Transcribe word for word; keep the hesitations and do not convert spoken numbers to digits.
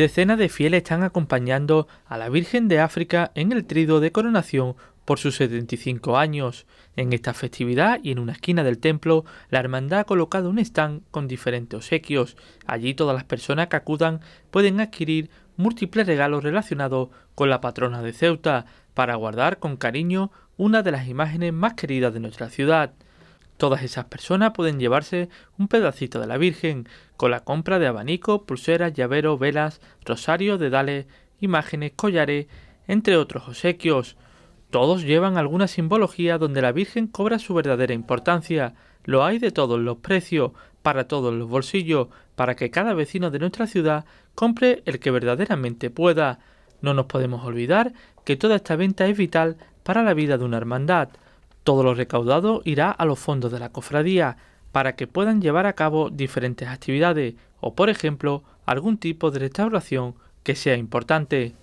Decenas de fieles están acompañando a la Virgen de África en el triduo de coronación por sus setenta y cinco años. En esta festividad y en una esquina del templo, la hermandad ha colocado un stand con diferentes obsequios. Allí todas las personas que acudan pueden adquirir múltiples regalos relacionados con la patrona de Ceuta para guardar con cariño una de las imágenes más queridas de nuestra ciudad. Todas esas personas pueden llevarse un pedacito de la Virgen con la compra de abanicos, pulseras, llaveros, velas, rosarios, dedales, imágenes, collares, entre otros obsequios. Todos llevan alguna simbología donde la Virgen cobra su verdadera importancia. Lo hay de todos los precios, para todos los bolsillos, para que cada vecino de nuestra ciudad compre el que verdaderamente pueda. No nos podemos olvidar que toda esta venta es vital para la vida de una hermandad. Todo lo recaudado irá a los fondos de la cofradía, para que puedan llevar a cabo diferentes actividades o, por ejemplo, algún tipo de restauración que sea importante.